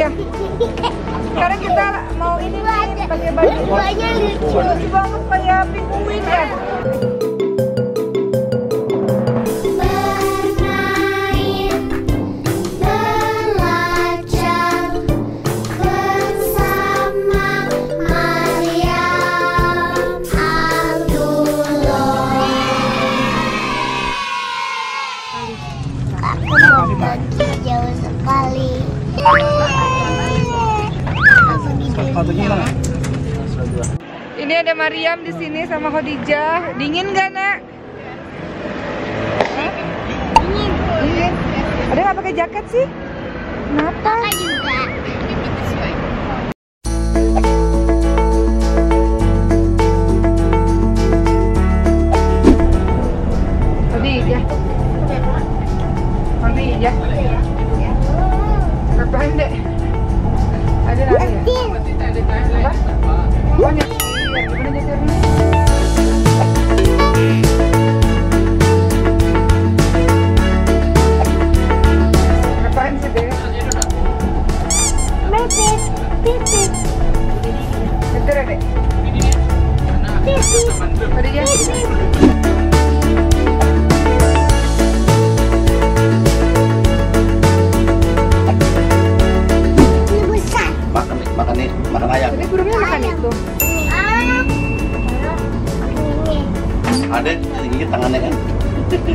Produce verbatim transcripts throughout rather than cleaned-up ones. ya. Sekarang kita mau ini nih, pakai baju. Buahnya lucu banget, Pak Yapi, Bu Winter. Jauh sekali. Ini ada Maryam di sini sama Khadijah. Dingin gak, Nak? Eh? Dingin. Dingin. Ada nggak pakai jaket sih? Kenapa? Juga. Khadijah. Khadijah. Apaan deh? Ada lagi ya? Apa? Apanya? Gimana jatirnya? Apaan sih deh? Pipit, pipit. Betul ya deh? Pipit. Ada jatirnya? Ada digigit tangannya kan? Tapi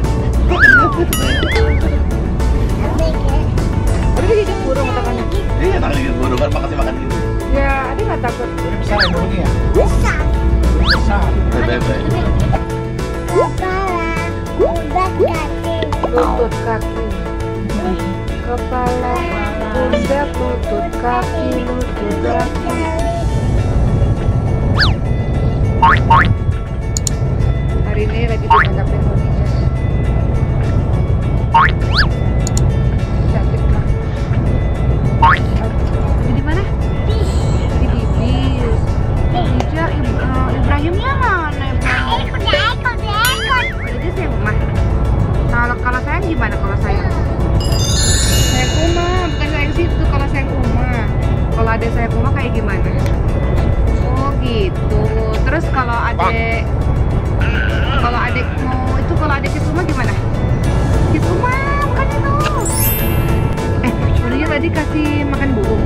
digigit burung tangannya? Iya, tangan digigit burung kan, makasih makan gitu. Ya, Adi nggak takut. Udah besar ya burungnya ya? Besar. Besar. Baik-baik. Kepala, pundak, kaki. Lutut, kaki. Kepala, pundak, lutut, kaki, lutut, kaki. Hari ini lagi ditangkapin Khadijah. Cantik lah. Di mana? Di bibir. Khadijah, Ibrahimnya mana? Ikut, ikut, ikut. Itu saya mah. Kalau kalau saya gimana kalau saya? Saya kumah, bukan saya situ. Kalau saya kumah, kalau ada saya kumah kayak gimana? Oh gitu. Terus kalau ada Kalau adik mau itu kalau adik Kisuma gimana? Kisuma bukan itu. Eh, Khadijah tadi kasih makan burung.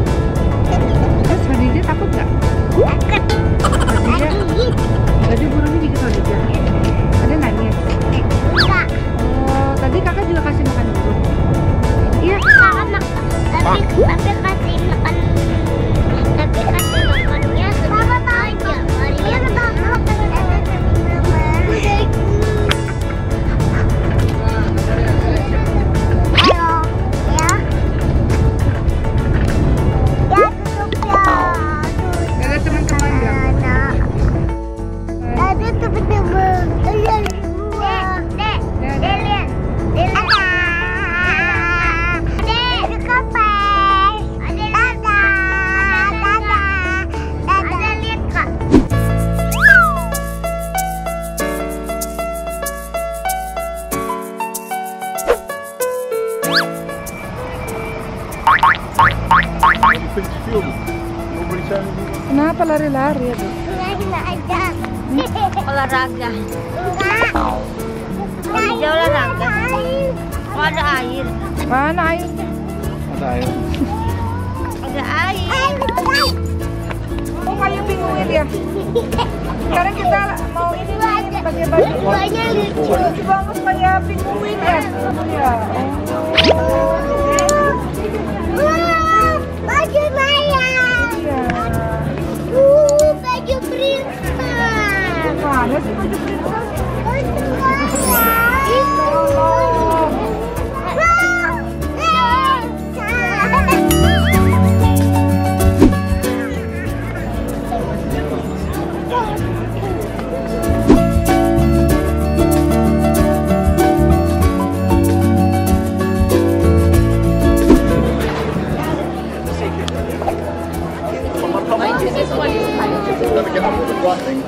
Terus Khadijah takut nggak? Takut. Khadijah tadi burungnya digigit Khadijah. Ada nangis? Enggak. Oh, tadi kakak juga kasih makan burung. Iya. Kakak mak. Tapi tapi kasih makan. Tapi kasih makannya sama aja. Maria takut. Kenapa lari-lari ya, Bu? Olahraga. Olahraga. Enggak. Olahraga. Oh, ada air. Mana air? Ada air. Ada air. Oh, kayak bingungin ya. Sekarang kita mau ini nih, pakai baju. Buahnya lucu. Lucu banget kayak bingungin ya. Iya. Baju Maryam. Iya. Uh, baju princess. Mana sih baju princess? Baju Maryam. Let me get up with the blessing.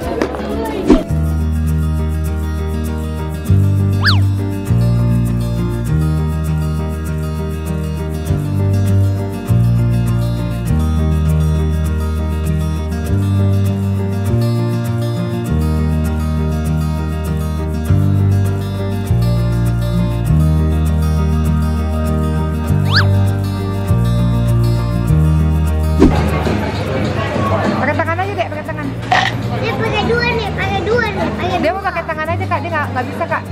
aja Kak, dia nggak nggak bisa Kak.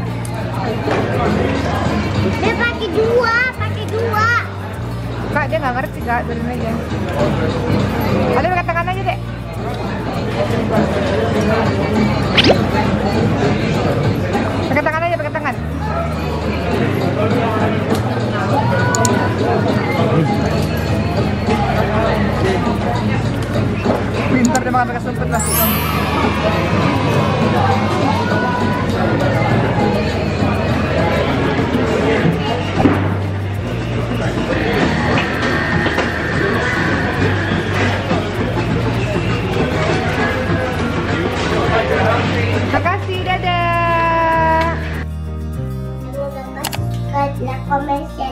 Dia pakai dua, pakai dua. Kak dia nggak ngerti Kak, turunin aja. Ada katakan aja deh. Pakai tangan aja, pakai tangan. Pintar dia makan pakai sumpit lah. Makasih, dadah. Jangan lupa like, komen, share.